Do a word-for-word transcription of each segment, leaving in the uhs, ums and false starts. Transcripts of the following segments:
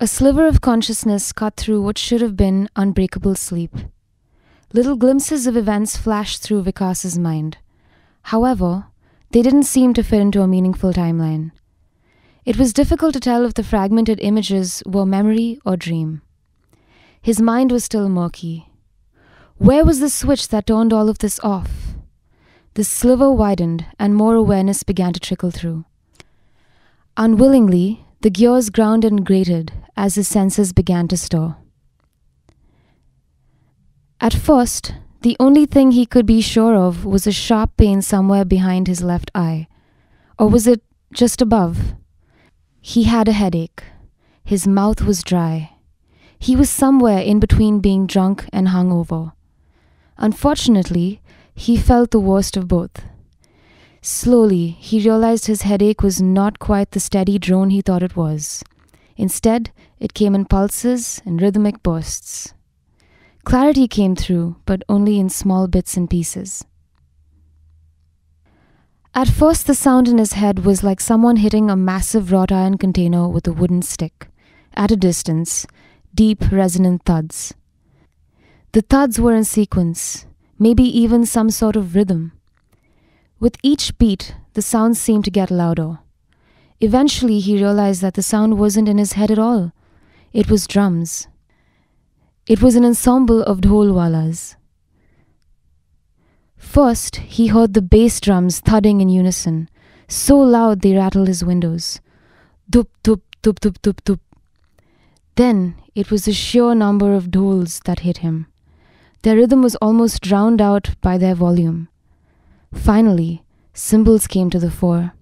A sliver of consciousness cut through what should have been unbreakable sleep. Little glimpses of events flashed through Vikas's mind. However, they didn't seem to fit into a meaningful timeline. It was difficult to tell if the fragmented images were memory or dream. His mind was still murky. Where was the switch that turned all of this off? The sliver widened and more awareness began to trickle through. Unwillingly, the gears ground and grated as his senses began to stir. At first, the only thing he could be sure of was a sharp pain somewhere behind his left eye. Or was it just above? He had a headache. His mouth was dry. He was somewhere in between being drunk and hungover. Unfortunately, he felt the worst of both. Slowly, he realized his headache was not quite the steady drone he thought it was. Instead, it came in pulses and rhythmic bursts. Clarity came through, but only in small bits and pieces. At first, the sound in his head was like someone hitting a massive wrought iron container with a wooden stick. At a distance, deep, resonant thuds. The thuds were in sequence, maybe even some sort of rhythm. With each beat, the sound seemed to get louder. Eventually, he realized that the sound wasn't in his head at all. It was drums. It was an ensemble of dholwalas. First, he heard the bass drums thudding in unison, so loud they rattled his windows. Dup, dup, dup, dup, dup, dup. Then, it was the sheer number of dhols that hit him. Their rhythm was almost drowned out by their volume. Finally, cymbals came to the fore.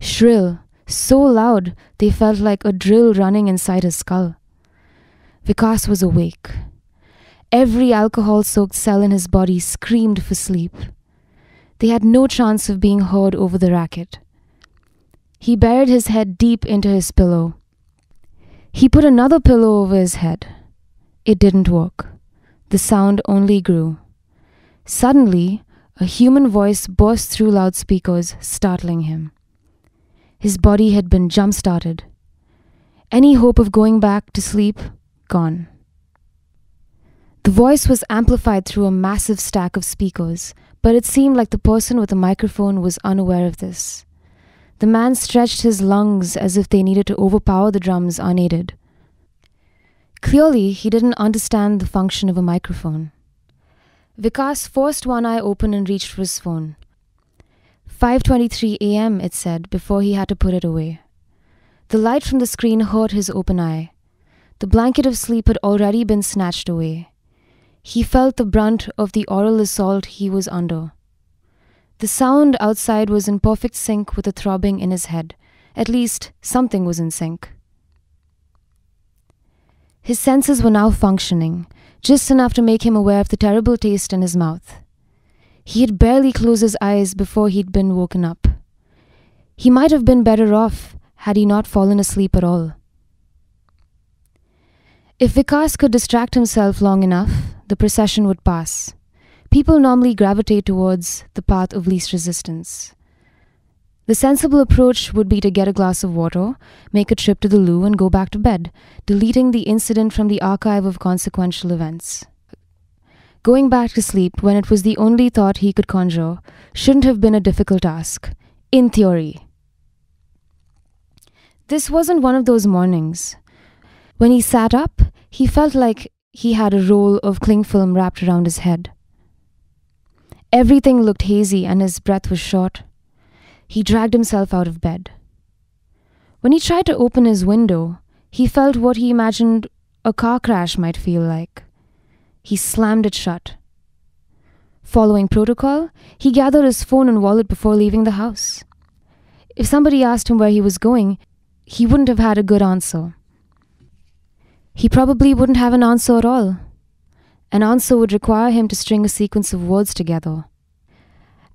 Shrill, so loud, they felt like a drill running inside his skull. Vikas was awake. Every alcohol-soaked cell in his body screamed for sleep. They had no chance of being heard over the racket. He buried his head deep into his pillow. He put another pillow over his head. It didn't work. The sound only grew. Suddenly, a human voice burst through loudspeakers, startling him. His body had been jump-started. Any hope of going back to sleep, gone. The voice was amplified through a massive stack of speakers, but it seemed like the person with the microphone was unaware of this. The man stretched his lungs as if they needed to overpower the drums unaided. Clearly, he didn't understand the function of a microphone. Vikas forced one eye open and reached for his phone. five twenty-three a m, it said, before he had to put it away. The light from the screen hurt his open eye. The blanket of sleep had already been snatched away. He felt the brunt of the oral assault he was under. The sound outside was in perfect sync with the throbbing in his head. At least, something was in sync. His senses were now functioning, just enough to make him aware of the terrible taste in his mouth. He had barely closed his eyes before he'd been woken up. He might have been better off had he not fallen asleep at all. If Vikas could distract himself long enough, the procession would pass. People normally gravitate towards the path of least resistance. The sensible approach would be to get a glass of water, make a trip to the loo and go back to bed, deleting the incident from the archive of consequential events. Going back to sleep when it was the only thought he could conjure shouldn't have been a difficult task, in theory. This wasn't one of those mornings. When he sat up, he felt like he had a roll of cling film wrapped around his head. Everything looked hazy and his breath was short. He dragged himself out of bed. When he tried to open his window, he felt what he imagined a car crash might feel like. He slammed it shut. Following protocol, he gathered his phone and wallet before leaving the house. If somebody asked him where he was going, he wouldn't have had a good answer. He probably wouldn't have an answer at all. An answer would require him to string a sequence of words together.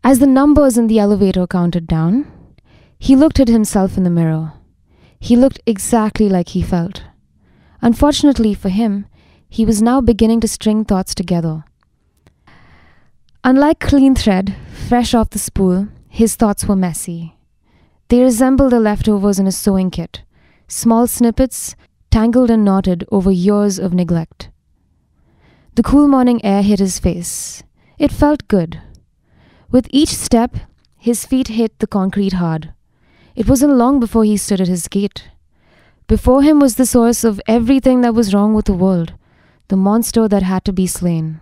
As the numbers in the elevator counted down, he looked at himself in the mirror. He looked exactly like he felt. Unfortunately for him, he was now beginning to string thoughts together. Unlike clean thread, fresh off the spool, his thoughts were messy. They resembled the leftovers in a sewing kit, small snippets tangled and knotted over years of neglect. The cool morning air hit his face. It felt good. With each step, his feet hit the concrete hard. It wasn't long before he stood at his gate. Before him was the source of everything that was wrong with the world, the monster that had to be slain.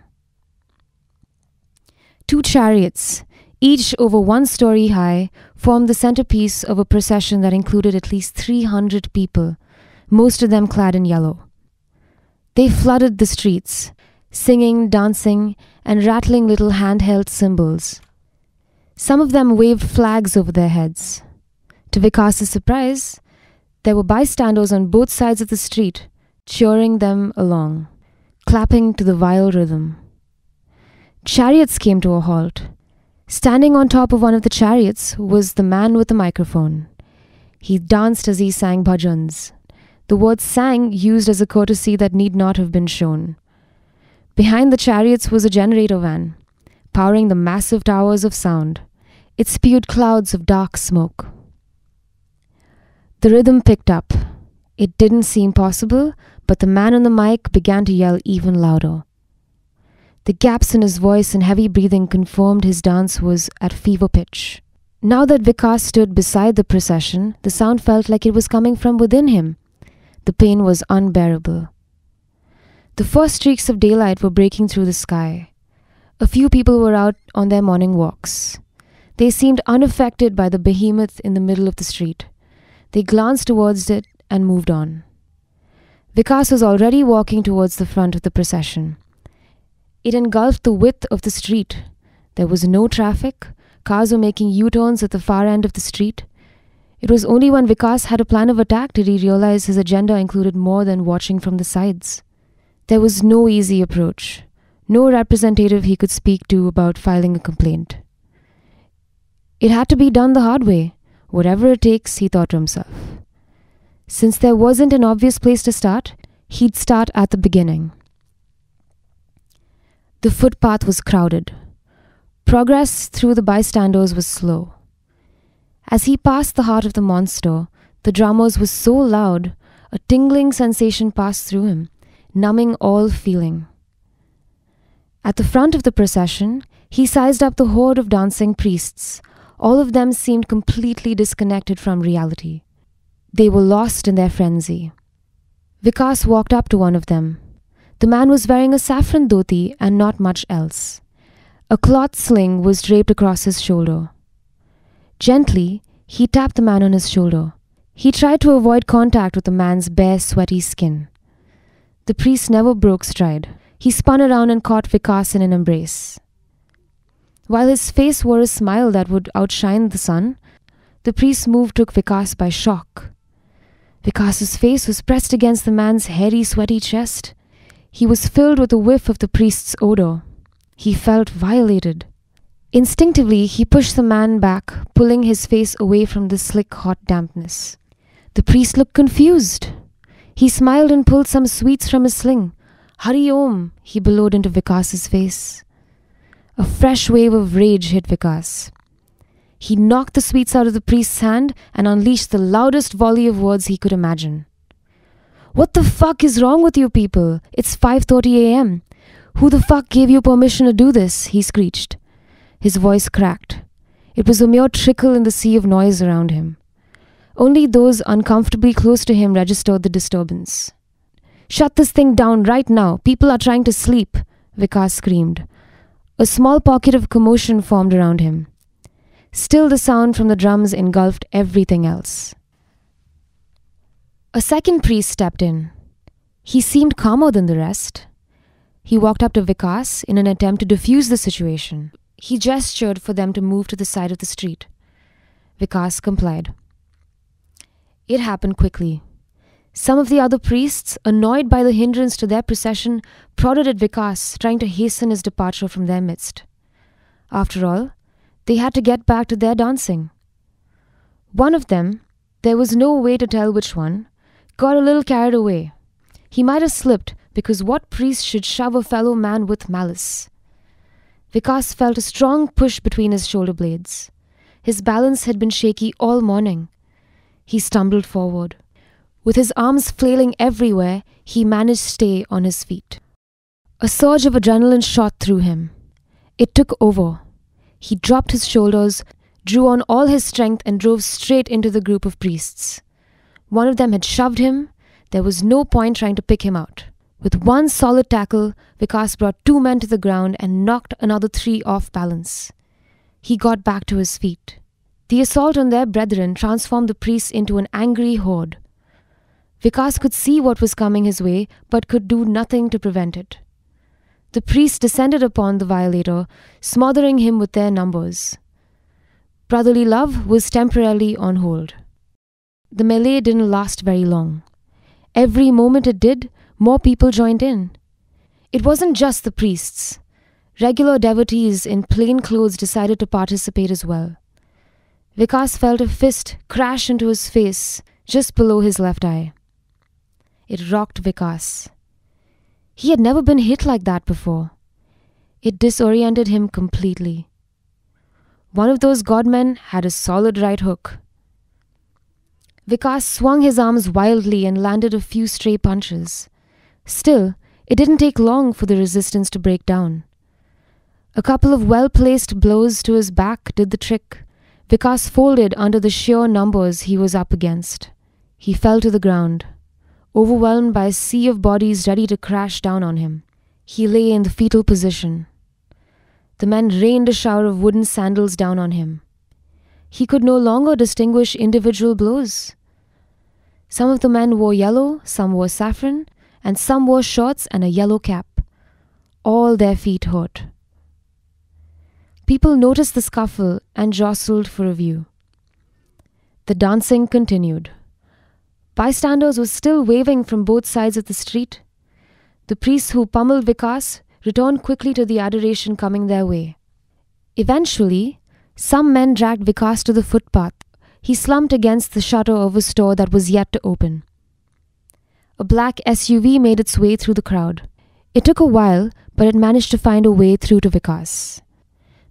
Two chariots, each over one story high, formed the centerpiece of a procession that included at least three hundred people, most of them clad in yellow. They flooded the streets, singing, dancing, and rattling little handheld cymbals. Some of them waved flags over their heads. To Vikas's surprise, there were bystanders on both sides of the street, cheering them along, clapping to the vile rhythm. Chariots came to a halt. Standing on top of one of the chariots was the man with the microphone. He danced as he sang bhajans, the word sang used as a courtesy that need not have been shown. Behind the chariots was a generator van, powering the massive towers of sound. It spewed clouds of dark smoke. The rhythm picked up. It didn't seem possible, but the man on the mic began to yell even louder. The gaps in his voice and heavy breathing confirmed his dance was at fever pitch. Now that Vikas stood beside the procession, the sound felt like it was coming from within him. The pain was unbearable. The first streaks of daylight were breaking through the sky. A few people were out on their morning walks. They seemed unaffected by the behemoth in the middle of the street. They glanced towards it and moved on. Vikas was already walking towards the front of the procession. It engulfed the width of the street. There was no traffic. Cars were making U-turns at the far end of the street. It was only when Vikas had a plan of attack did he realize his agenda included more than watching from the sides. There was no easy approach, no representative he could speak to about filing a complaint. It had to be done the hard way, whatever it takes, he thought to himself. Since there wasn't an obvious place to start, he'd start at the beginning. The footpath was crowded. Progress through the bystanders was slow. As he passed the heart of the monster, the drummers were so loud, a tingling sensation passed through him, numbing all feeling. At the front of the procession, he sized up the horde of dancing priests. All of them seemed completely disconnected from reality. They were lost in their frenzy. Vikas walked up to one of them. The man was wearing a saffron dhoti and not much else. A cloth sling was draped across his shoulder. Gently, he tapped the man on his shoulder. He tried to avoid contact with the man's bare, sweaty skin. The priest never broke stride. He spun around and caught Vikas in an embrace. While his face wore a smile that would outshine the sun, the priest's move took Vikas by shock. Vikas's face was pressed against the man's hairy, sweaty chest. He was filled with a whiff of the priest's odor. He felt violated. Instinctively, he pushed the man back, pulling his face away from the slick, hot dampness. The priest looked confused. He smiled and pulled some sweets from his sling. Hari Om, he bellowed into Vikas's face. A fresh wave of rage hit Vikas. He knocked the sweets out of the priest's hand and unleashed the loudest volley of words he could imagine. What the fuck is wrong with you people? It's five thirty a m Who the fuck gave you permission to do this? He screeched. His voice cracked. It was a mere trickle in the sea of noise around him. Only those uncomfortably close to him registered the disturbance. Shut this thing down right now. People are trying to sleep, Vikas screamed. A small pocket of commotion formed around him. Still the sound from the drums engulfed everything else. A second priest stepped in. He seemed calmer than the rest. He walked up to Vikas in an attempt to defuse the situation. He gestured for them to move to the side of the street. Vikas complied. It happened quickly. Some of the other priests, annoyed by the hindrance to their procession, prodded at Vikas, trying to hasten his departure from their midst. After all, they had to get back to their dancing. One of them, there was no way to tell which one, got a little carried away. He might have slipped, because what priest should shove a fellow man with malice? Vikas felt a strong push between his shoulder blades. His balance had been shaky all morning. He stumbled forward. With his arms flailing everywhere, he managed to stay on his feet. A surge of adrenaline shot through him. It took over. He dropped his shoulders, drew on all his strength and drove straight into the group of priests. One of them had shoved him. There was no point trying to pick him out. With one solid tackle, Vikas brought two men to the ground and knocked another three off balance. He got back to his feet. The assault on their brethren transformed the priests into an angry horde. Vikas could see what was coming his way, but could do nothing to prevent it. The priests descended upon the violator, smothering him with their numbers. Brotherly love was temporarily on hold. The melee didn't last very long. Every moment it did, more people joined in. It wasn't just the priests. Regular devotees in plain clothes decided to participate as well. Vikas felt a fist crash into his face just below his left eye. It rocked Vikas. He had never been hit like that before. It disoriented him completely. One of those godmen had a solid right hook. Vikas swung his arms wildly and landed a few stray punches. Still, it didn't take long for the resistance to break down. A couple of well-placed blows to his back did the trick. Vikas folded under the sheer numbers he was up against. He fell to the ground, overwhelmed by a sea of bodies ready to crash down on him. He lay in the fetal position. The men rained a shower of wooden sandals down on him. He could no longer distinguish individual blows. Some of the men wore yellow, some wore saffron, and some wore shorts and a yellow cap. All their feet hurt. People noticed the scuffle and jostled for a view. The dancing continued. Bystanders were still waving from both sides of the street. The priests who pummeled Vikas returned quickly to the adoration coming their way. Eventually, some men dragged Vikas to the footpath. He slumped against the shutter of a store that was yet to open. A black S U V made its way through the crowd. It took a while, but it managed to find a way through to Vikas.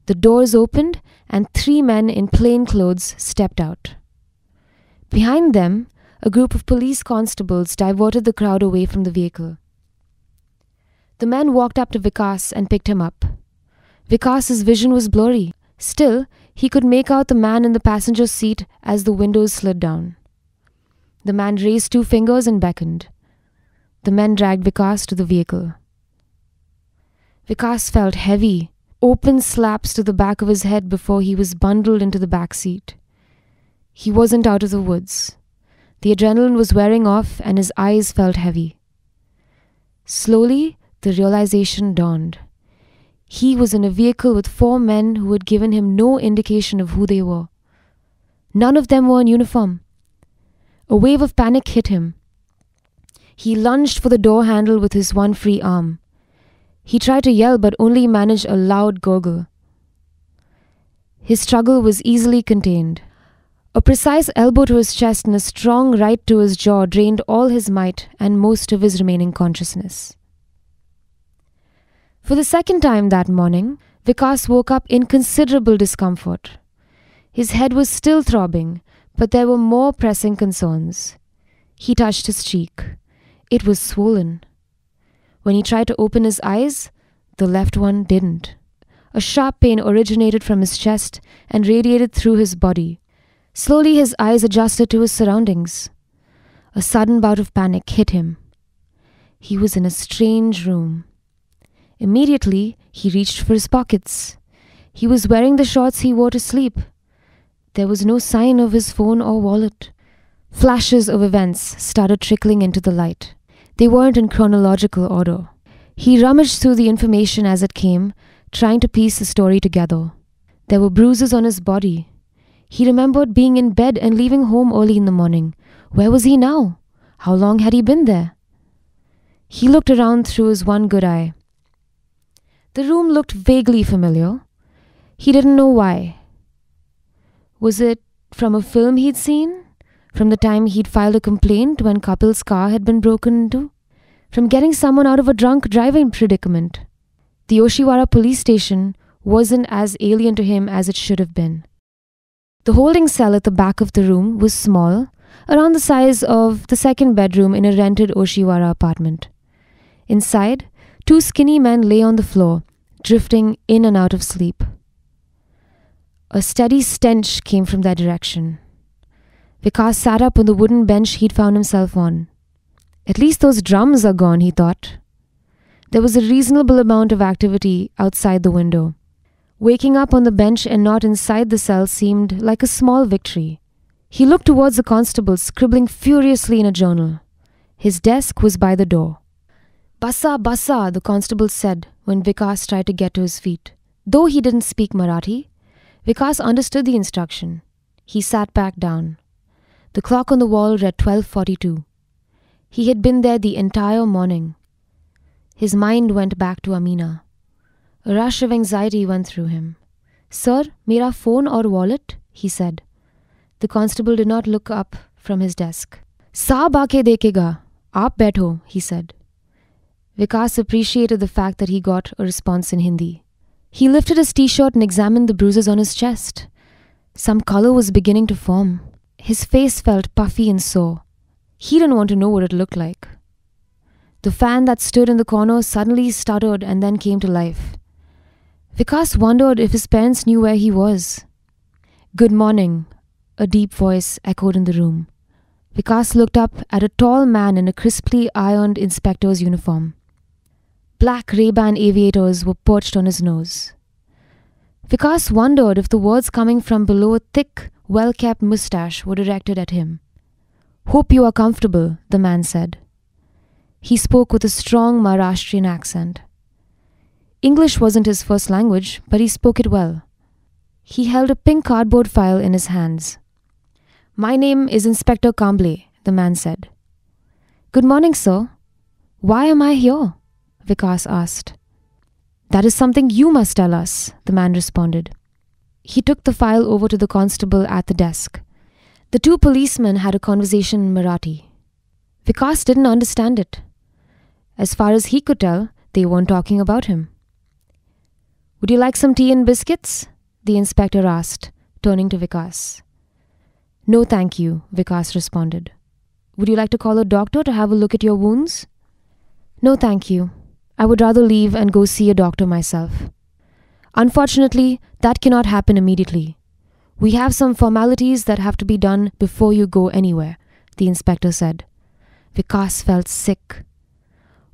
The doors opened and three men in plain clothes stepped out. Behind them, a group of police constables diverted the crowd away from the vehicle. The men walked up to Vikas and picked him up. Vikas's vision was blurry. Still, he could make out the man in the passenger seat as the windows slid down. The man raised two fingers and beckoned. The men dragged Vikas to the vehicle. Vikas felt heavy, open slaps to the back of his head before he was bundled into the back seat. He wasn't out of the woods. The adrenaline was wearing off and his eyes felt heavy. Slowly, the realization dawned. He was in a vehicle with four men who had given him no indication of who they were. None of them were in uniform. A wave of panic hit him. He lunged for the door handle with his one free arm. He tried to yell but only managed a loud gurgle. His struggle was easily contained. A precise elbow to his chest and a strong right to his jaw drained all his might and most of his remaining consciousness. For the second time that morning, Vikas woke up in considerable discomfort. His head was still throbbing, but there were more pressing concerns. He touched his cheek. It was swollen. When he tried to open his eyes, the left one didn't. A sharp pain originated from his chest and radiated through his body. Slowly his eyes adjusted to his surroundings. A sudden bout of panic hit him. He was in a strange room. Immediately, he reached for his pockets. He was wearing the shorts he wore to sleep. There was no sign of his phone or wallet. Flashes of events started trickling into the light. They weren't in chronological order. He rummaged through the information as it came, trying to piece the story together. There were bruises on his body. He remembered being in bed and leaving home early in the morning. Where was he now? How long had he been there? He looked around through his one good eye. The room looked vaguely familiar. He didn't know why. Was it from a film he'd seen? From the time he'd filed a complaint when Kapil's car had been broken into? From getting someone out of a drunk driving predicament? The Oshiwara police station wasn't as alien to him as it should have been. The holding cell at the back of the room was small, around the size of the second bedroom in a rented Oshiwara apartment. Inside, two skinny men lay on the floor, drifting in and out of sleep. A steady stench came from their direction. Vikas sat up on the wooden bench he'd found himself on. At least those drums are gone, he thought. There was a reasonable amount of activity outside the window. Waking up on the bench and not inside the cell seemed like a small victory. He looked towards the constable, scribbling furiously in a journal. His desk was by the door. "Basa, basa," the constable said when Vikas tried to get to his feet. Though he didn't speak Marathi, Vikas understood the instruction. He sat back down. The clock on the wall read twelve forty-two. He had been there the entire morning. His mind went back to Amina. A rush of anxiety went through him. "Sir, mera phone or wallet?" he said. The constable did not look up from his desk. "Saab aake dekega. Aap baitho," he said. Vikas appreciated the fact that he got a response in Hindi. He lifted his t-shirt and examined the bruises on his chest. Some color was beginning to form. His face felt puffy and sore. He didn't want to know what it looked like. The fan that stood in the corner suddenly stuttered and then came to life. Vikas wondered if his parents knew where he was. "Good morning," a deep voice echoed in the room. Vikas looked up at a tall man in a crisply ironed inspector's uniform. Black Ray-Ban aviators were perched on his nose. Vikas wondered if the words coming from below a thick, well-kept moustache were directed at him. "Hope you are comfortable," the man said. He spoke with a strong Maharashtrian accent. English wasn't his first language, but he spoke it well. He held a pink cardboard file in his hands. "My name is Inspector Kamble," the man said. "Good morning, sir. Why am I here?" Vikas asked. "That is something you must tell us," the man responded. He took the file over to the constable at the desk. The two policemen had a conversation in Marathi. Vikas didn't understand it. As far as he could tell, they weren't talking about him. "Would you like some tea and biscuits?" the inspector asked, turning to Vikas. "No, thank you," Vikas responded. "Would you like to call a doctor to have a look at your wounds?" "No, thank you. I would rather leave and go see a doctor myself." "Unfortunately, that cannot happen immediately. We have some formalities that have to be done before you go anywhere," the inspector said. Vikas felt sick.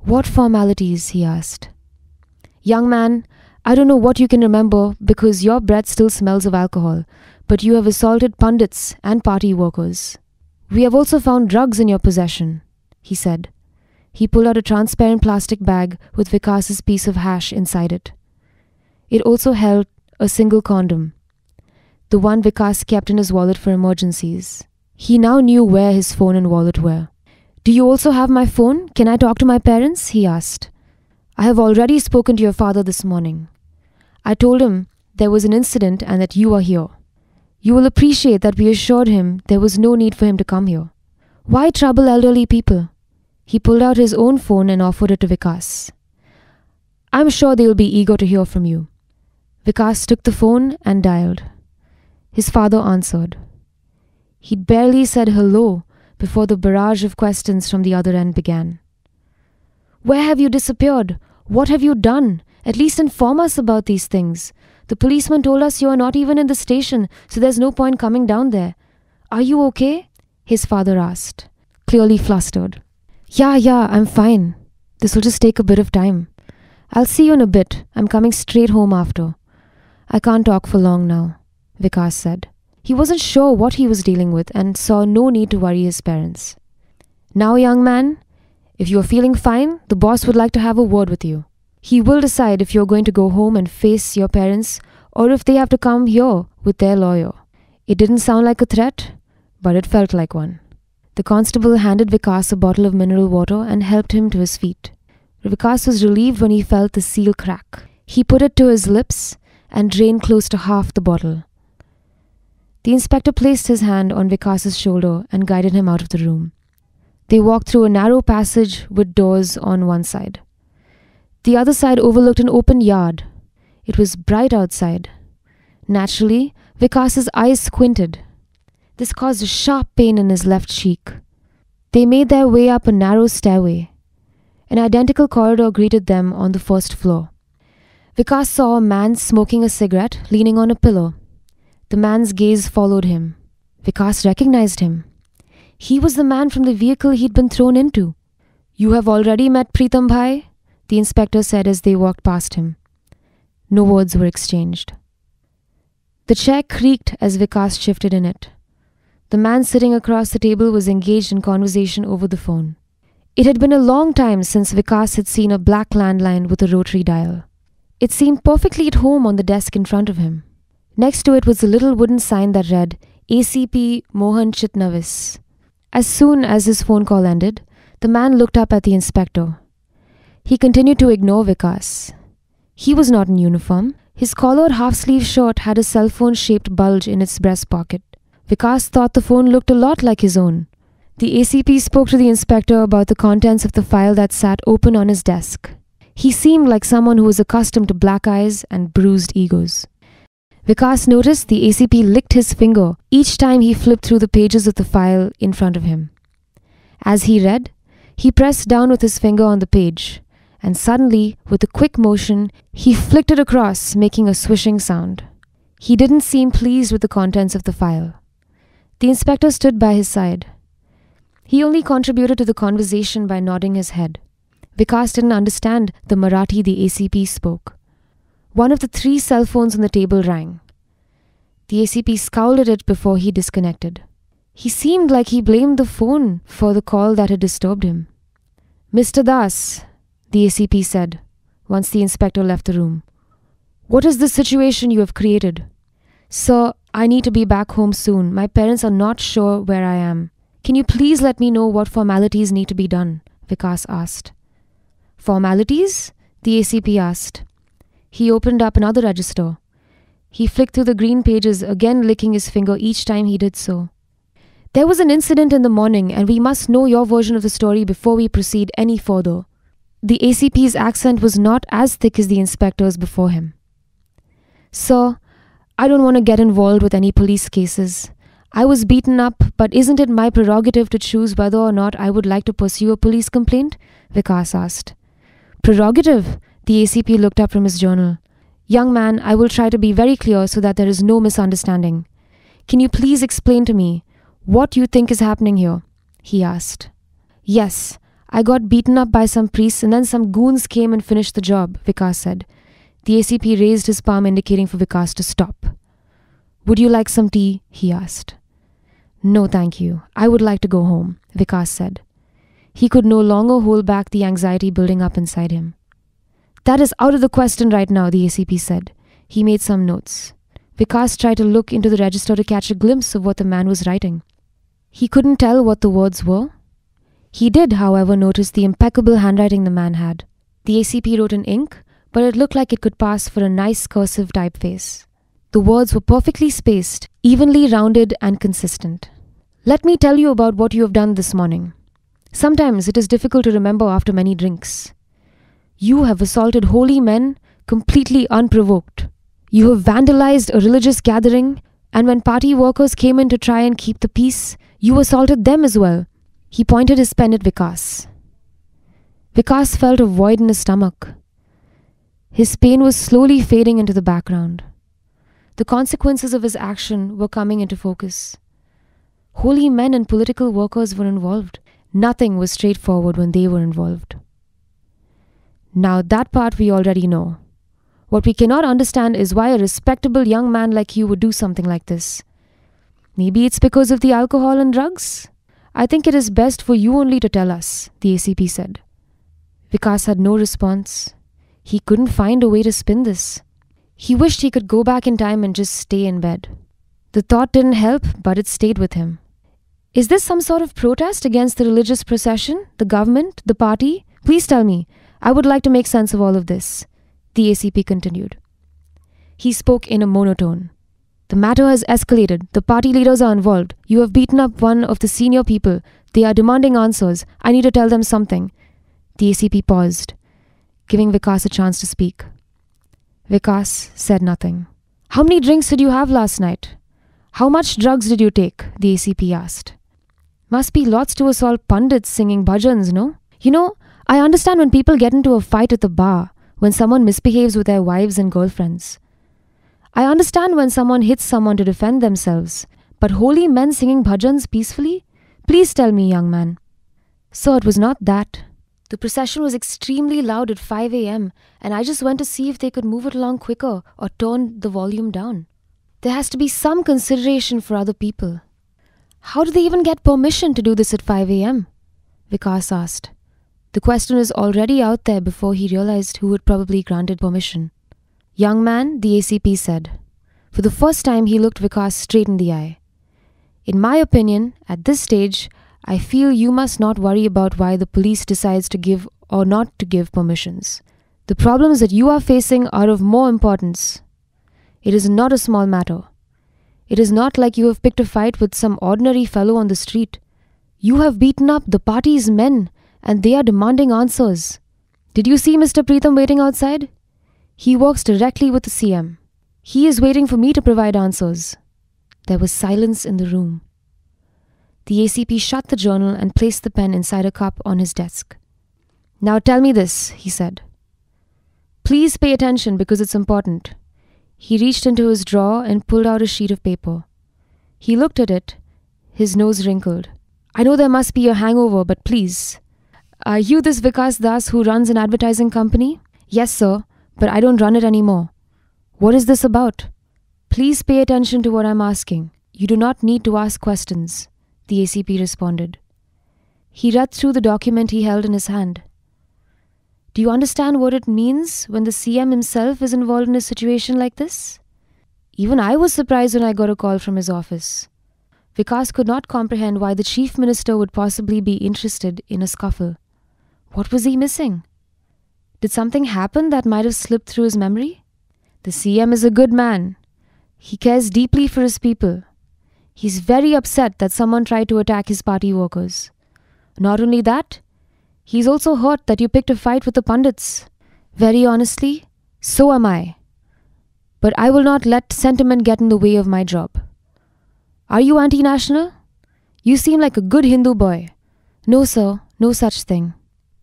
"What formalities?" he asked. "Young man, I don't know what you can remember because your breath still smells of alcohol, but you have assaulted pundits and party workers. We have also found drugs in your possession," he said. He pulled out a transparent plastic bag with Vikas's piece of hash inside it. It also held a single condom, the one Vikas kept in his wallet for emergencies. He now knew where his phone and wallet were. "Do you also have my phone? Can I talk to my parents?" he asked. "I have already spoken to your father this morning. I told him there was an incident and that you are here. You will appreciate that we assured him there was no need for him to come here. Why trouble elderly people?" He pulled out his own phone and offered it to Vikas. "I'm sure they will be eager to hear from you." Vikas took the phone and dialed. His father answered. He'd barely said hello before the barrage of questions from the other end began. "Where have you disappeared? What have you done? At least inform us about these things. The policeman told us you are not even in the station, so there's no point coming down there. Are you okay?" his father asked, clearly flustered. "Yeah, yeah, I'm fine. This will just take a bit of time. I'll see you in a bit. I'm coming straight home after. I can't talk for long now," Vikas said. He wasn't sure what he was dealing with and saw no need to worry his parents. "Now, young man, if you are feeling fine, the boss would like to have a word with you. He will decide if you are going to go home and face your parents or if they have to come here with their lawyer." It didn't sound like a threat, but it felt like one. The constable handed Vikas a bottle of mineral water and helped him to his feet. Vikas was relieved when he felt the seal crack. He put it to his lips and drained close to half the bottle. The inspector placed his hand on Vikas's shoulder and guided him out of the room. They walked through a narrow passage with doors on one side. The other side overlooked an open yard. It was bright outside. Naturally, Vikas's eyes squinted. This caused a sharp pain in his left cheek. They made their way up a narrow stairway. An identical corridor greeted them on the first floor. Vikas saw a man smoking a cigarette, leaning on a pillow. The man's gaze followed him. Vikas recognized him. He was the man from the vehicle he'd been thrown into. "You have already met Pritam Bhai," the inspector said as they walked past him. No words were exchanged. The chair creaked as Vikas shifted in it. The man sitting across the table was engaged in conversation over the phone. It had been a long time since Vikas had seen a black landline with a rotary dial. It seemed perfectly at home on the desk in front of him. Next to it was a little wooden sign that read, A C P Mohan Chitnavis. As soon as his phone call ended, the man looked up at the inspector. He continued to ignore Vikas. He was not in uniform. His collared half-sleeve shirt had a cell phone-shaped bulge in its breast pocket. Vikas thought the phone looked a lot like his own. The A C P spoke to the inspector about the contents of the file that sat open on his desk. He seemed like someone who was accustomed to black eyes and bruised egos. Vikas noticed the A C P licked his finger each time he flipped through the pages of the file in front of him. As he read, he pressed down with his finger on the page, and suddenly, with a quick motion, he flicked it across, making a swishing sound. He didn't seem pleased with the contents of the file. The inspector stood by his side. He only contributed to the conversation by nodding his head. Vikas didn't understand the Marathi the A C P spoke. One of the three cell phones on the table rang. The A C P scowled at it before he disconnected. He seemed like he blamed the phone for the call that had disturbed him. "Mister Das," the A C P said, once the inspector left the room, "what is this situation you have created?" "Sir, I need to be back home soon. My parents are not sure where I am. Can you please let me know what formalities need to be done?" Vikas asked. "Formalities?" the A C P asked. He opened up another register. He flicked through the green pages, again licking his finger each time he did so. "There was an incident in the morning, and we must know your version of the story before we proceed any further." The A C P's accent was not as thick as the inspector's before him. "Sir, I don't want to get involved with any police cases. I was beaten up, but isn't it my prerogative to choose whether or not I would like to pursue a police complaint?" Vikas asked. "Prerogative?" The A C P looked up from his journal. "Young man, I will try to be very clear so that there is no misunderstanding. Can you please explain to me what you think is happening here?" he asked. "Yes, I got beaten up by some priests and then some goons came and finished the job," Vikas said. The A C P raised his palm, indicating for Vikas to stop. "Would you like some tea?" he asked. "No, thank you. I would like to go home," Vikas said. He could no longer hold back the anxiety building up inside him. "That is out of the question right now," the A C P said. He made some notes. Vikas tried to look into the register to catch a glimpse of what the man was writing. He couldn't tell what the words were. He did, however, notice the impeccable handwriting the man had. The A C P wrote in ink, but it looked like it could pass for a nice cursive typeface. The words were perfectly spaced, evenly rounded and consistent. "Let me tell you about what you have done this morning. Sometimes it is difficult to remember after many drinks. You have assaulted holy men completely unprovoked. You have vandalized a religious gathering, and when party workers came in to try and keep the peace, you assaulted them as well." He pointed his pen at Vikas. Vikas felt a void in his stomach. His pain was slowly fading into the background. The consequences of his action were coming into focus. Holy men and political workers were involved. Nothing was straightforward when they were involved. Now that part we already know. What we cannot understand is why a respectable young man like you would do something like this. Maybe it's because of the alcohol and drugs? I think it is best for you only to tell us, the A C P said. Vikas had no response. He couldn't find a way to spin this. He wished he could go back in time and just stay in bed. The thought didn't help, but it stayed with him. Is this some sort of protest against the religious procession, the government, the party? Please tell me. I would like to make sense of all of this, the A C P continued. He spoke in a monotone. The matter has escalated. The party leaders are involved. You have beaten up one of the senior people. They are demanding answers. I need to tell them something. The A C P paused, giving Vikas a chance to speak. Vikas said nothing. How many drinks did you have last night? How much drugs did you take? The A C P asked. Must be lots to us all pundits singing bhajans, no? You know, I understand when people get into a fight at the bar, when someone misbehaves with their wives and girlfriends. I understand when someone hits someone to defend themselves, but holy men singing bhajans peacefully? Please tell me, young man. So it was not that. The procession was extremely loud at five A M and I just went to see if they could move it along quicker or turn the volume down. There has to be some consideration for other people. How do they even get permission to do this at five A M? Vikas asked. The question was already out there before he realized who had probably granted permission. Young man, the A C P said. For the first time, he looked Vikas straight in the eye. In my opinion, at this stage, I feel you must not worry about why the police decides to give or not to give permissions. The problems that you are facing are of more importance. It is not a small matter. It is not like you have picked a fight with some ordinary fellow on the street. You have beaten up the party's men and they are demanding answers. Did you see Mister Pritam waiting outside? He works directly with the C M. He is waiting for me to provide answers. There was silence in the room. The A C P shut the journal and placed the pen inside a cup on his desk. Now tell me this, he said. Please pay attention because it's important. He reached into his drawer and pulled out a sheet of paper. He looked at it, his nose wrinkled. I know there must be a hangover, but please. Are you this Vikas Das who runs an advertising company? Yes, sir, but I don't run it anymore. What is this about? Please pay attention to what I'm asking. You do not need to ask questions, the A C P responded. He read through the document he held in his hand. Do you understand what it means when the C M himself is involved in a situation like this? Even I was surprised when I got a call from his office. Vikas could not comprehend why the chief minister would possibly be interested in a scuffle. What was he missing? Did something happen that might have slipped through his memory? The C M is a good man. He cares deeply for his people. He's very upset that someone tried to attack his party workers. Not only that, he's also hurt that you picked a fight with the pundits. Very honestly, so am I. But I will not let sentiment get in the way of my job. Are you anti-national? You seem like a good Hindu boy. No, sir, no such thing.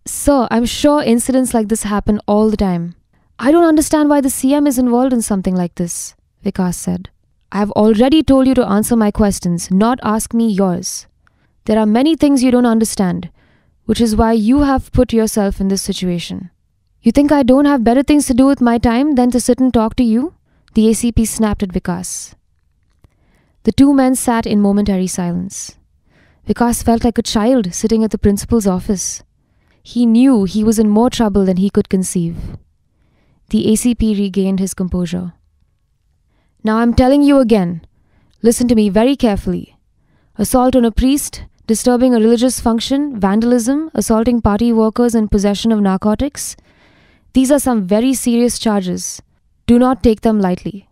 Sir, I'm sure incidents like this happen all the time. I don't understand why the C M is involved in something like this, Vikas said. I've already told you to answer my questions, not ask me yours. There are many things you don't understand, which is why you have put yourself in this situation. You think I don't have better things to do with my time than to sit and talk to you? The A C P snapped at Vikas. The two men sat in momentary silence. Vikas felt like a child sitting at the principal's office. He knew he was in more trouble than he could conceive. The A C P regained his composure. Now I'm telling you again, listen to me very carefully. Assault on a priest, disturbing a religious function, vandalism, assaulting party workers and possession of narcotics. These are some very serious charges. Do not take them lightly.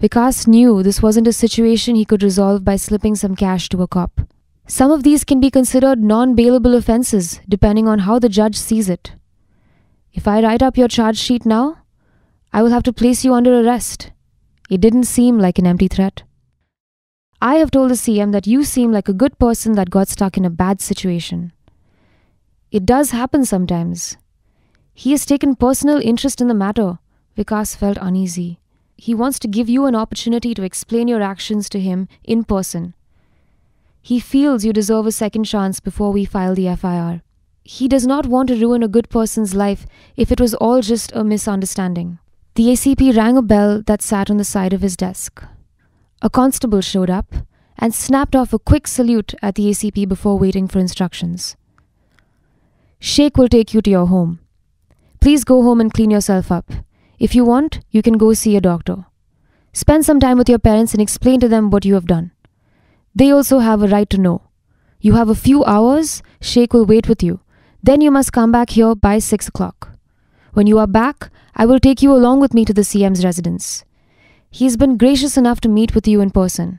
Vikas knew this wasn't a situation he could resolve by slipping some cash to a cop. Some of these can be considered non-bailable offenses depending on how the judge sees it. If I write up your charge sheet now, I will have to place you under arrest. It didn't seem like an empty threat. I have told the C M that you seem like a good person that got stuck in a bad situation. It does happen sometimes. He has taken personal interest in the matter. Vikas felt uneasy. He wants to give you an opportunity to explain your actions to him in person. He feels you deserve a second chance before we file the F I R. He does not want to ruin a good person's life if it was all just a misunderstanding. The A C P rang a bell that sat on the side of his desk. A constable showed up and snapped off a quick salute at the A C P before waiting for instructions. Sheikh will take you to your home. Please go home and clean yourself up. If you want, you can go see a doctor. Spend some time with your parents and explain to them what you have done. They also have a right to know. You have a few hours, Sheikh will wait with you. Then you must come back here by six o'clock. When you are back, I will take you along with me to the C M's residence. He has been gracious enough to meet with you in person.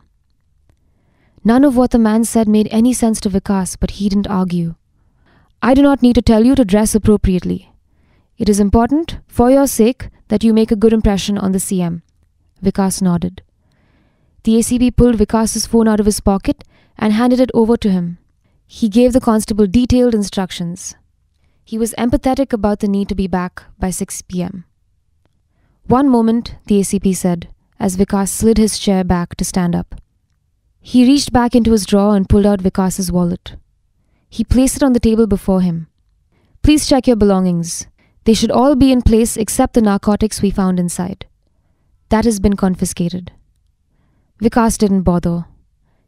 None of what the man said made any sense to Vikas, but he didn't argue. I do not need to tell you to dress appropriately. It is important, for your sake, that you make a good impression on the C M. Vikas nodded. The A C B pulled Vikas's phone out of his pocket and handed it over to him. He gave the constable detailed instructions. He was empathetic about the need to be back by six p m "One moment," the A C P said, as Vikas slid his chair back to stand up. He reached back into his drawer and pulled out Vikas's wallet. He placed it on the table before him. "Please check your belongings. They should all be in place except the narcotics we found inside. That has been confiscated." Vikas didn't bother.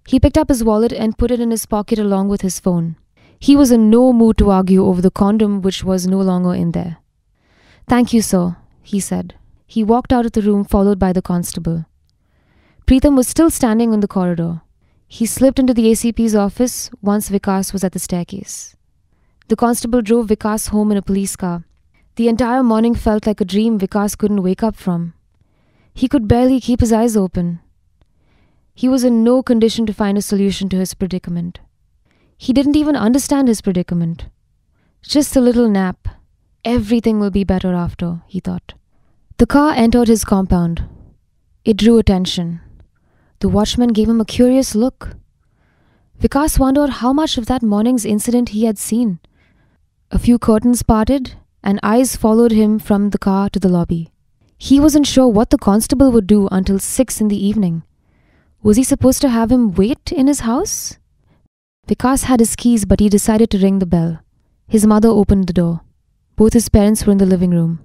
He picked up his wallet and put it in his pocket along with his phone. He was in no mood to argue over the condom, which was no longer in there. "Thank you, sir," he said. He walked out of the room, followed by the constable. Pritam was still standing in the corridor. He slipped into the A C P's office once Vikas was at the staircase. The constable drove Vikas home in a police car. The entire morning felt like a dream Vikas couldn't wake up from. He could barely keep his eyes open. He was in no condition to find a solution to his predicament. He didn't even understand his predicament. Just a little nap. Everything will be better after, he thought. The car entered his compound. It drew attention. The watchman gave him a curious look. Vikas wondered how much of that morning's incident he had seen. A few curtains parted, and eyes followed him from the car to the lobby. He wasn't sure what the constable would do until six in the evening. Was he supposed to have him wait in his house? Vikas had his keys, but he decided to ring the bell. His mother opened the door. Both his parents were in the living room.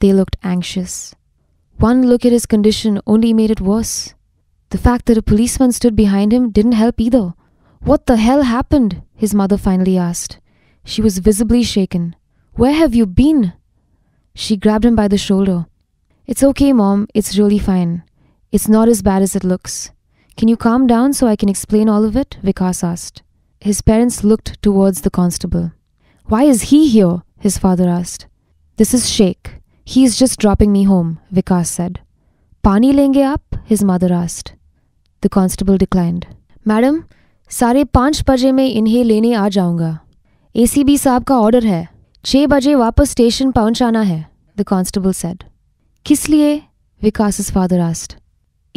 They looked anxious. One look at his condition only made it worse. The fact that a policeman stood behind him didn't help either. "What the hell happened?" his mother finally asked. She was visibly shaken. "Where have you been?" She grabbed him by the shoulder. "It's okay, Mom. It's really fine. It's not as bad as it looks. Can you calm down so I can explain all of it?" Vikas asked. His parents looked towards the constable. "Why is he here?" his father asked. "This is Sheikh. He is just dropping me home," Vikas said. "Pani lenge aap?" his mother asked. The constable declined. "Madam, sare paanch baje mein inhe lene aa jaunga. A C B saab ka order hai. Chhe baje wapas station pahunchana hai," the constable said. "Kis liye?" Vikas's father asked.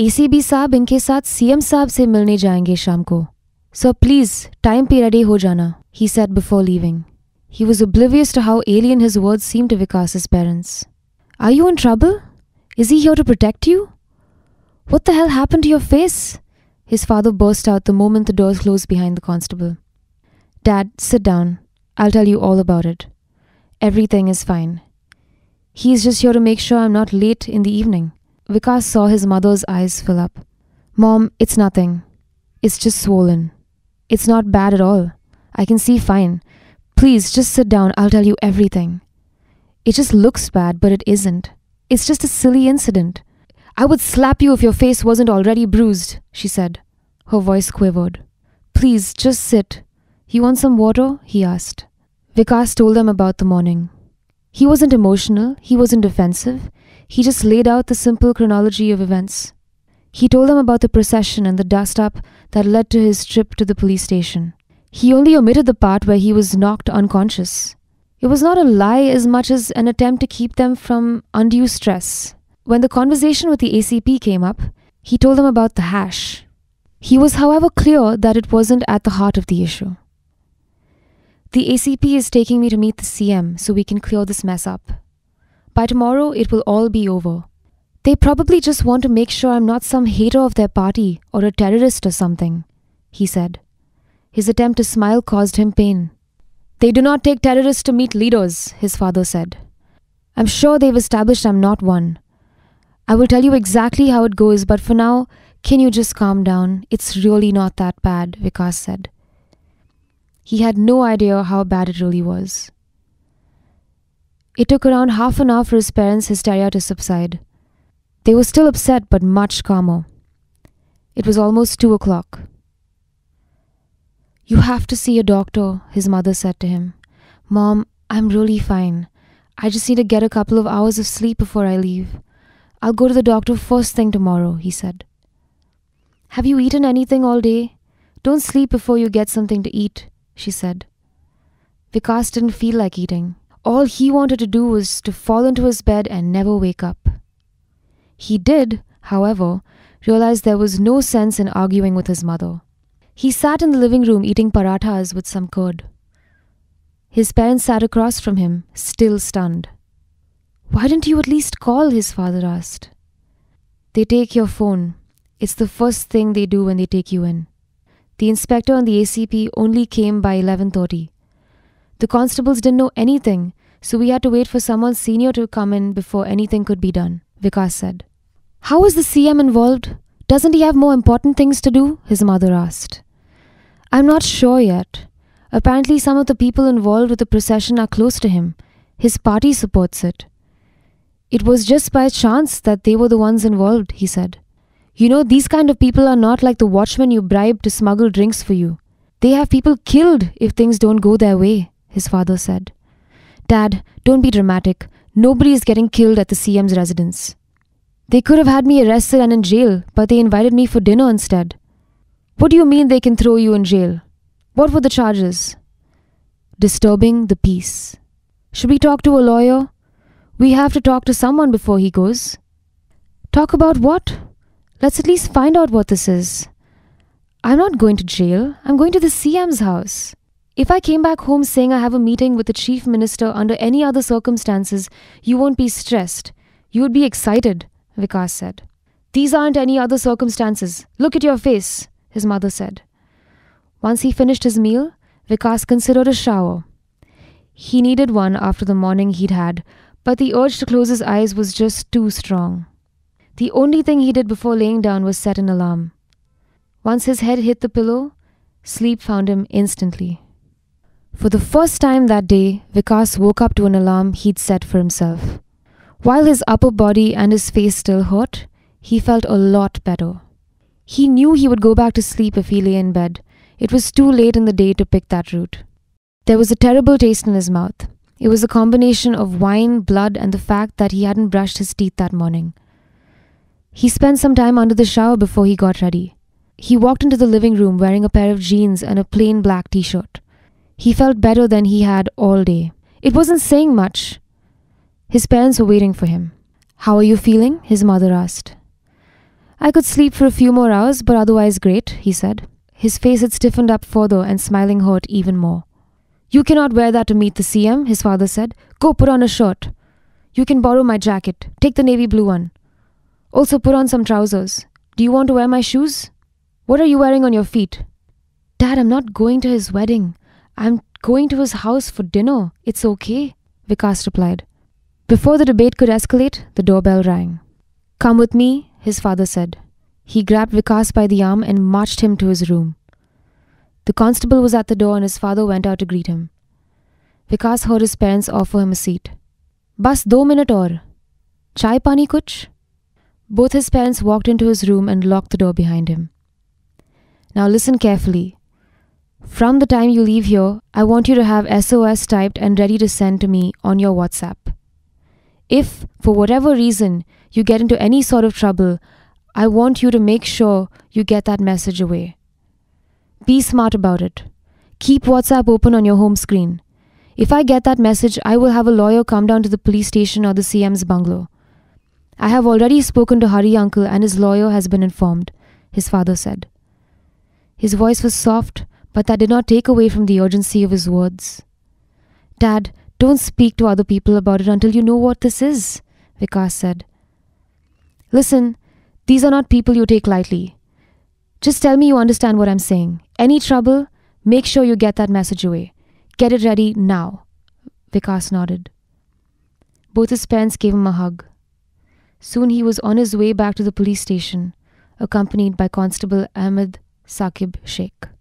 "A C B saab inke saath C M saab se milne jayenge sham ko. So please, time pe ready ho jana," he said before leaving. He was oblivious to how alien his words seemed to Vikas's parents. "Are you in trouble? Is he here to protect you? What the hell happened to your face?" his father burst out the moment the doors closed behind the constable. "Dad, sit down. I'll tell you all about it. Everything is fine. He's just here to make sure I'm not late in the evening." Vikas saw his mother's eyes fill up. "Mom, it's nothing. It's just swollen. It's not bad at all. I can see fine. Please, just sit down. I'll tell you everything. It just looks bad, but it isn't. It's just a silly incident. I would slap you if your face wasn't already bruised," she said. Her voice quivered. "Please, just sit. You want some water?" he asked. Vikas told them about the morning. He wasn't emotional. He wasn't defensive. He just laid out the simple chronology of events. He told them about the procession and the dust-up that led to his trip to the police station. He only omitted the part where he was knocked unconscious. It was not a lie as much as an attempt to keep them from undue stress. When the conversation with the A C P came up, he told them about the hash. He was, however, clear that it wasn't at the heart of the issue. "The A C P is taking me to meet the C M so we can clear this mess up. By tomorrow, it will all be over. They probably just want to make sure I'm not some hater of their party or a terrorist or something," he said. His attempt to smile caused him pain. "They do not take terrorists to meet leaders," his father said. "I'm sure they've established I'm not one. I will tell you exactly how it goes, but for now, can you just calm down? It's really not that bad," Vikas said. He had no idea how bad it really was. It took around half an hour for his parents' hysteria to subside. They were still upset, but much calmer. It was almost two o'clock. "You have to see a doctor," his mother said to him. "Mom, I'm really fine. I just need to get a couple of hours of sleep before I leave. I'll go to the doctor first thing tomorrow," he said. "Have you eaten anything all day? Don't sleep before you get something to eat," she said. Vikas didn't feel like eating. All he wanted to do was to fall into his bed and never wake up. He did, however, realized there was no sense in arguing with his mother. He sat in the living room eating parathas with some curd. His parents sat across from him, still stunned. "Why didn't you at least call?" his father asked. "They take your phone. It's the first thing they do when they take you in. The inspector and the A C P only came by eleven thirty. The constables didn't know anything, so we had to wait for someone senior to come in before anything could be done," Vikas said. "How is the C M involved? Doesn't he have more important things to do?" his mother asked. "I'm not sure yet. Apparently some of the people involved with the procession are close to him. His party supports it. It was just by chance that they were the ones involved," he said. "You know, these kind of people are not like the watchmen you bribe to smuggle drinks for you. They have people killed if things don't go their way," his father said. "Dad, don't be dramatic. Nobody is getting killed at the C M's residence. They could have had me arrested and in jail, but they invited me for dinner instead." "What do you mean they can throw you in jail? What were the charges?" "Disturbing the peace." "Should we talk to a lawyer? We have to talk to someone before he goes." "Talk about what? Let's at least find out what this is. I'm not going to jail. I'm going to the C M's house. If I came back home saying I have a meeting with the chief minister under any other circumstances, you won't be stressed. You would be excited," Vikas said. "These aren't any other circumstances. Look at your face," his mother said. Once he finished his meal, Vikas considered a shower. He needed one after the morning he'd had, but the urge to close his eyes was just too strong. The only thing he did before laying down was set an alarm. Once his head hit the pillow, sleep found him instantly. For the first time that day, Vikas woke up to an alarm he'd set for himself. While his upper body and his face still hurt, he felt a lot better. He knew he would go back to sleep if he lay in bed. It was too late in the day to pick that route. There was a terrible taste in his mouth. It was a combination of wine, blood, and the fact that he hadn't brushed his teeth that morning. He spent some time under the shower before he got ready. He walked into the living room wearing a pair of jeans and a plain black t-shirt. He felt better than he had all day. It wasn't saying much. His parents were waiting for him. "How are you feeling?" his mother asked. "I could sleep for a few more hours, but otherwise great," he said. His face had stiffened up further and smiling hurt even more. "You cannot wear that to meet the C M, his father said. "Go put on a shirt. You can borrow my jacket. Take the navy blue one. Also put on some trousers. Do you want to wear my shoes? What are you wearing on your feet?" "Dad, I'm not going to his wedding. I'm going to his house for dinner. It's okay," Vikas replied. Before the debate could escalate, the doorbell rang. "Come with me," his father said. He grabbed Vikas by the arm and marched him to his room. The constable was at the door and his father went out to greet him. Vikas heard his parents offer him a seat. "Bas do minute aur. Chai pani kuch?" Both his parents walked into his room and locked the door behind him. "Now listen carefully. From the time you leave here, I want you to have S O S typed and ready to send to me on your WhatsApp. If, for whatever reason, you get into any sort of trouble, I want you to make sure you get that message away. Be smart about it. Keep WhatsApp open on your home screen. If I get that message, I will have a lawyer come down to the police station or the C M's bungalow. I have already spoken to Hari uncle and his lawyer has been informed," his father said. His voice was soft, but that did not take away from the urgency of his words. "Dad, don't speak to other people about it until you know what this is," Vikas said. "Listen, these are not people you take lightly. Just tell me you understand what I'm saying. Any trouble, make sure you get that message away. Get it ready now." Vikas nodded. Both his parents gave him a hug. Soon he was on his way back to the police station, accompanied by Constable Ahmed Sakib Sheikh.